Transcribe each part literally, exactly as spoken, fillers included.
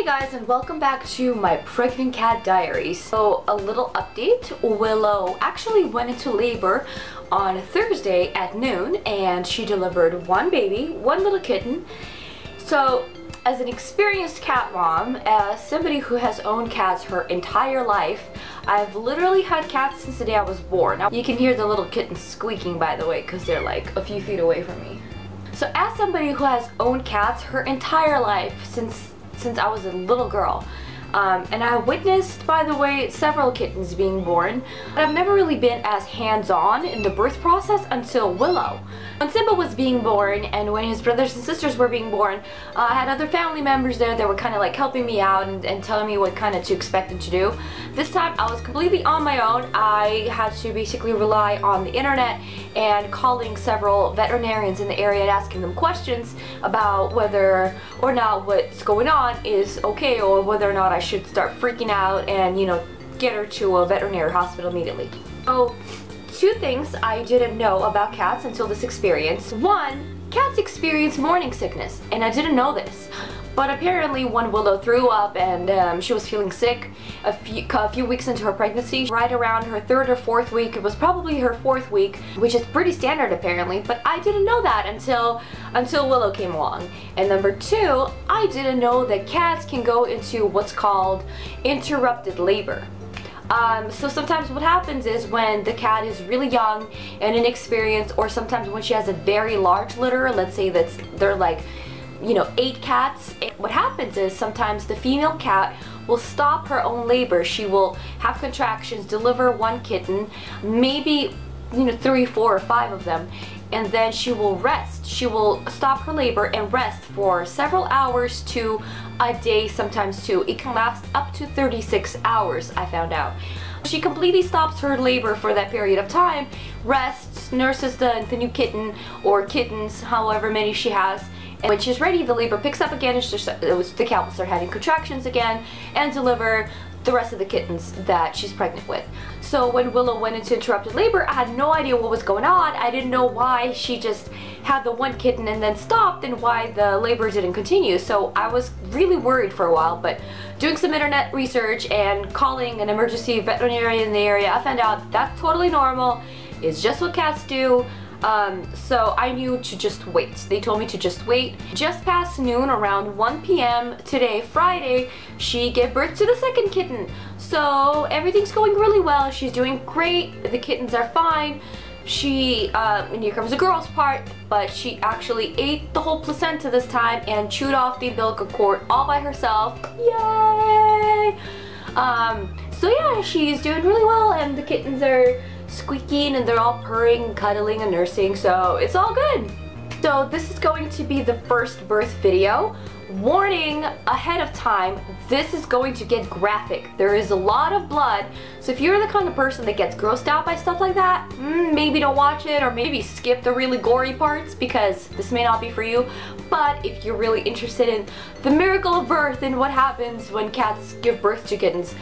Hey guys, and welcome back to My Pregnant Cat Diaries. So a little update, Willow actually went into labor on Thursday at noon and she delivered one baby, one little kitten. So as an experienced cat mom, as somebody who has owned cats her entire life, I've literally had cats since the day I was born. Now, you can hear the little kittens squeaking, by the way, because they're like a few feet away from me. So as somebody who has owned cats her entire life since since I was a little girl. Um, and I witnessed, by the way, several kittens being born, but I've never really been as hands-on in the birth process until Willow. When Simba was being born and when his brothers and sisters were being born, uh, I had other family members there that were kind of like helping me out and, and telling me what kind of to expect and to do. This time I was completely on my own. I had to basically rely on the internet and calling several veterinarians in the area and asking them questions about whether or not what's going on is okay or whether or not I I should start freaking out and, you know, get her to a veterinary hospital immediately. So, two things I didn't know about cats until this experience. One, cats experience morning sickness, and I didn't know this. But apparently when Willow threw up and um, she was feeling sick a few, a few weeks into her pregnancy, right around her third or fourth week, it was probably her fourth week, which is pretty standard apparently, but I didn't know that until until Willow came along. And number two, I didn't know that cats can go into what's called interrupted labor. Um, so sometimes what happens is when the cat is really young and inexperienced, or sometimes when she has a very large litter, let's say that's they're like, you know, eight cats. What happens is sometimes the female cat will stop her own labor. She will have contractions, deliver one kitten, maybe, you know, three, four, or five of them, and then she will rest. She will stop her labor and rest for several hours to a day, sometimes two. It can last up to thirty-six hours, I found out. She completely stops her labor for that period of time, rests, nurses the, the new kitten or kittens, however many she has. And when she's ready, the labor picks up again, and she, the cat will start having contractions again and deliver the rest of the kittens that she's pregnant with. So when Willow went into interrupted labor, I had no idea what was going on. I didn't know why she just had the one kitten and then stopped and why the labor didn't continue. So I was really worried for a while, but doing some internet research and calling an emergency veterinarian in the area, I found out that's totally normal. It's just what cats do. Um, so I knew to just wait. They told me to just wait. Just past noon, around one P M today, Friday, she gave birth to the second kitten. So everything's going really well. She's doing great. The kittens are fine. She, uh, and here comes the girl's part, but she actually ate the whole placenta this time and chewed off the umbilical cord all by herself. Yay! Um, so yeah, she's doing really well and the kittens are squeaking and they're all purring, cuddling, and nursing, so it's all good. So this is going to be the first birth video. Warning ahead of time, this is going to get graphic. There is a lot of blood, so if you're the kind of person that gets grossed out by stuff like that, maybe don't watch it, or maybe skip the really gory parts because this may not be for you. But if you're really interested in the miracle of birth and what happens when cats give birth to kittens,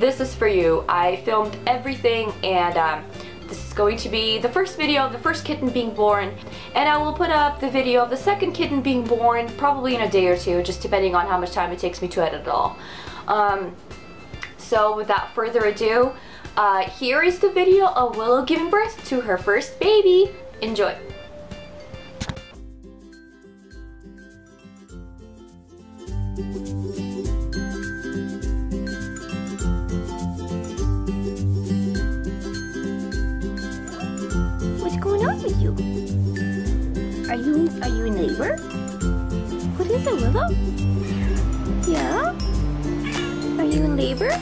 this is for you. I filmed everything, and um, this is going to be the first video of the first kitten being born, and I will put up the video of the second kitten being born probably in a day or two, just depending on how much time it takes me to edit it all. Um, so without further ado, uh, here is the video of Willow giving birth to her first baby. Enjoy. You? Are you are you a neighbor? What is it, Willow? Yeah? Are you in labor?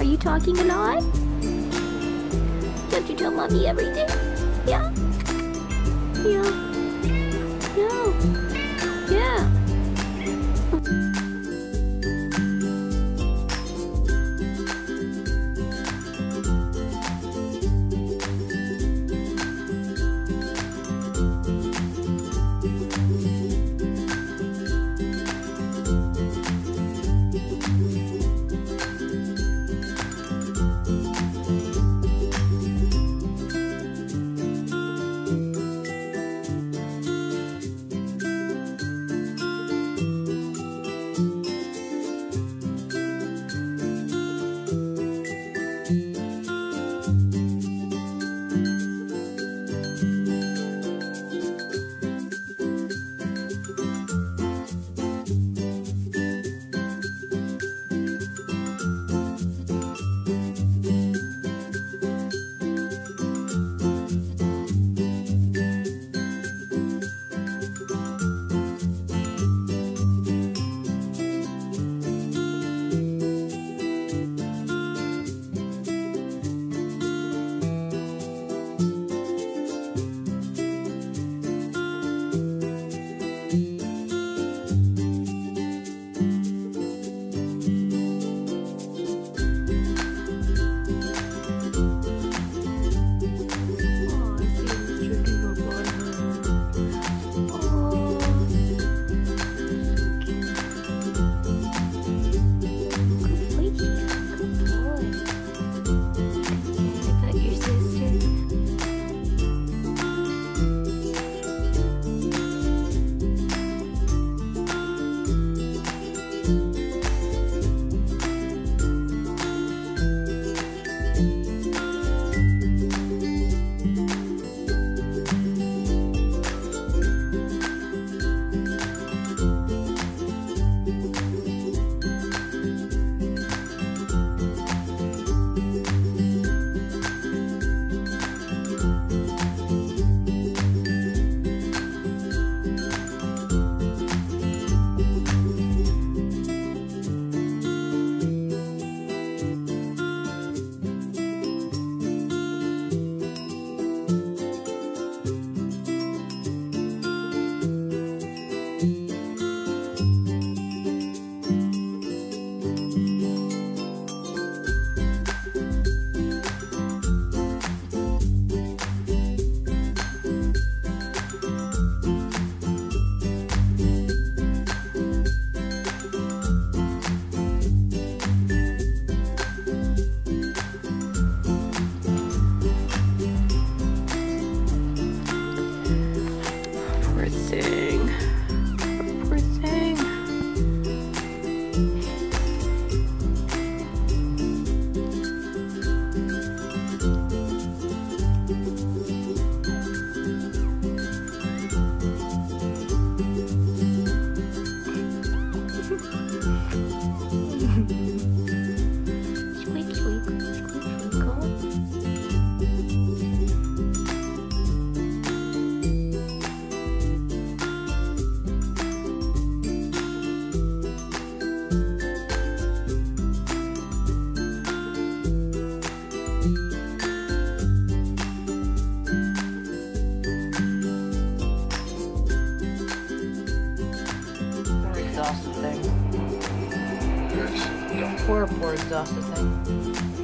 Are you talking a lot? Don't you tell mommy everything? Yeah? Yeah. No. Yeah. exhausted thing. Poor, poor exhausted thing.